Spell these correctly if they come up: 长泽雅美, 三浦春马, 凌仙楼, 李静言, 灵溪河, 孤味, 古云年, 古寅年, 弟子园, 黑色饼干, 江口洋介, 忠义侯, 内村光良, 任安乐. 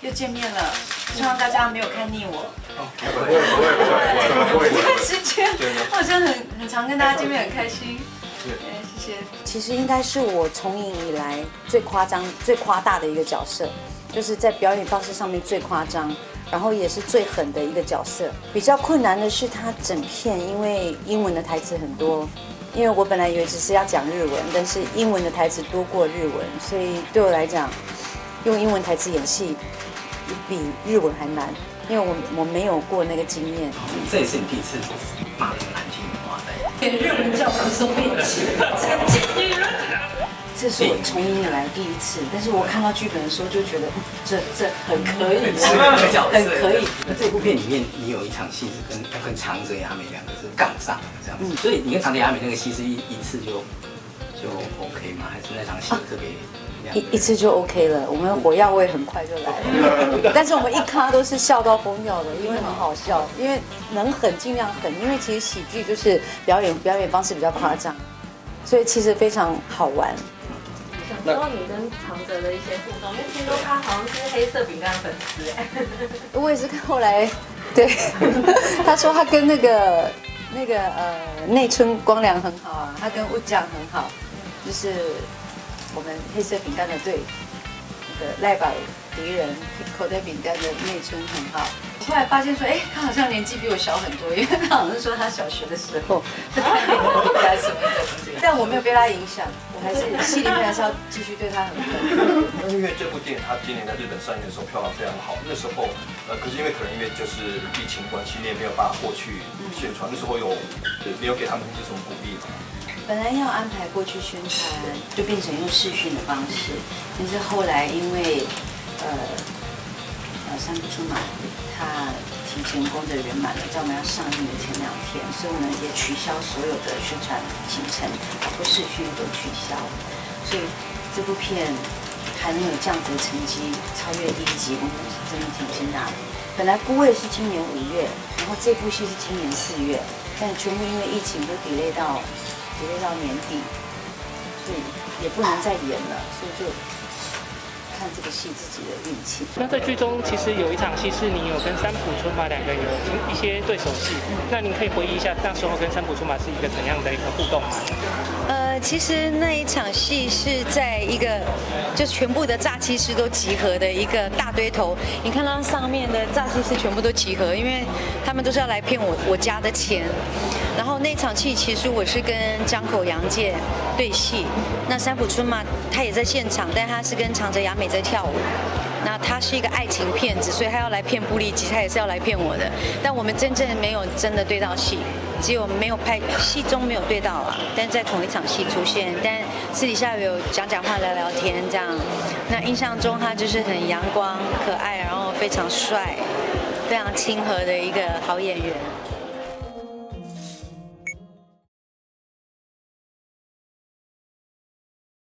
又见面了，希望大家没有看腻我。不会。时间，我好像很常跟大家见面，很开心。对，谢谢。其实应该是我从影以来最夸张、最夸大的一个角色，就是在表演方式上面最夸张。 然后也是最狠的一个角色，比较困难的是他整片，因为英文的台词很多，因为我本来以为只是要讲日文，但是英文的台词多过日文，所以对我来讲，用英文台词演戏比日文还难，因为我没有过那个经验。这也是你第一次骂人难听的话，对？日文叫不收编辑，真贱女人。这是我从影以来第一次，但是我看到剧本的时候就觉得，这很可以，很可以。那这部片里面，你有一场戏是跟长泽雅美两个是杠上这样子，所以你跟长泽雅美那个戏是一次就 OK 吗？还是那场戏特别一次就 OK 了？我们火药味很快就来了，但是我们一咖都是笑到疯掉的，因为很好笑，因为能狠尽量狠，因为其实喜剧就是表演方式比较夸张，所以其实非常好玩。 想知道你跟长泽的一些互动，因为听说他好像是黑色饼干粉丝哎。我也是看后来，对，他说他跟内村光良很好啊，他跟雾酱很好，就是我们黑色饼干的队，那个赖宝敌人口袋饼干的内村很好。后来发现说，哎，他好像年纪比我小很多，因为他好像说他小学的时候在看黑色饼干什么的，但我没有被他影响。 还是戏里面还是要继续对他很好。那因为这部电影它今年在日本上映的时候票房非常好，那时候可是因为就是疫情关系，你也没有办法过去宣传，那时候没有给他们一些什么鼓励嘛。本来要安排过去宣传，就变成用视讯的方式，但是后来因为三浦春马他提前功德圆满了，在我们要上映的前两天，所以我们也取消所有的宣传行程，包括视讯都取消。所以这部片还能有这样子的成绩，超越第一集，我们是真的挺惊讶的。本来《孤味》是今年5月，然后这部戏是今年4月，但全部因为疫情都delay到年底，所以也不能再演了，所以就。 看这个戏自己的运气。那在剧中其实有一场戏是你有跟三浦春马两个人有一些对手戏，那您可以回忆一下那时候跟三浦春马是一个怎样的一个互动吗？其实那一场戏是在一个就全部的诈欺师都集合的一个大堆头，你看到上面的诈欺师全部都集合，因为他们都是要来骗我家的钱。然后那场戏其实我是跟江口洋介对戏，那三浦春马他也在现场，但他是跟长泽雅美。 在跳舞，那他是一个爱情骗子，所以他要来骗布利吉，他也是要来骗我的。但我们真正没有真的对到戏，只有没有拍戏中没有对到啊，但在同一场戏出现，但私底下有讲话、聊聊天这样。那印象中他就是很阳光、可爱，然后非常帅、非常亲和的一个好演员。